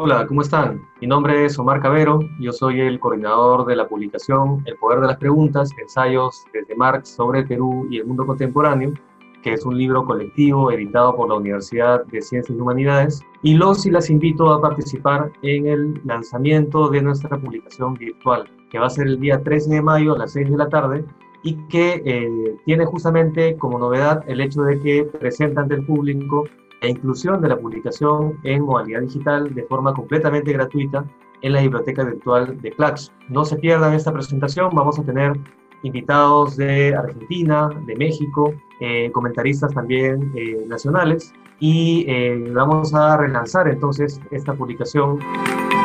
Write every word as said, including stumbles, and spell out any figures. Hola, ¿cómo están? Mi nombre es Omar Cavero, yo soy el coordinador de la publicación El Poder de las Preguntas, ensayos desde Marx sobre Perú y el mundo contemporáneo, que es un libro colectivo editado por la Universidad de Ciencias y Humanidades, y los y las invito a participar en el lanzamiento de nuestra publicación virtual, que va a ser el día trece de mayo a las seis de la tarde, y que eh, tiene justamente como novedad el hecho de que presenta ante el público la inclusión de la publicación en modalidad digital de forma completamente gratuita en la biblioteca virtual de Clax. No se pierdan esta presentación, vamos a tener invitados de Argentina, de México, eh, comentaristas también eh, nacionales, y eh, vamos a relanzar entonces esta publicación.